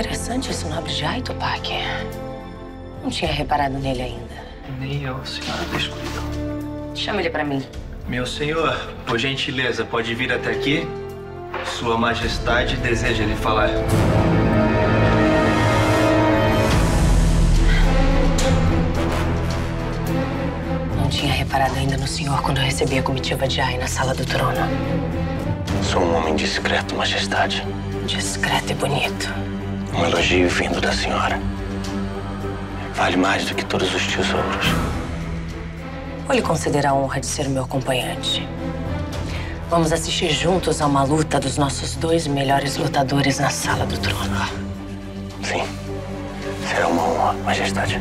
Interessante esse nobre Jai, Tupac. Não tinha reparado nele ainda. Nem eu, senhora da escuridão. Chama ele pra mim. Meu senhor, por gentileza, pode vir até aqui? Sua Majestade deseja lhe falar. Não tinha reparado ainda no senhor quando eu recebi a comitiva de Jai na sala do trono. Sou um homem discreto, Majestade. Discreto e bonito. Um elogio vindo da senhora. Vale mais do que todos os tesouros. Vou lhe conceder a honra de ser meu acompanhante. Vamos assistir juntos a uma luta dos nossos dois melhores lutadores na sala do trono. Sim. Será uma honra, Majestade.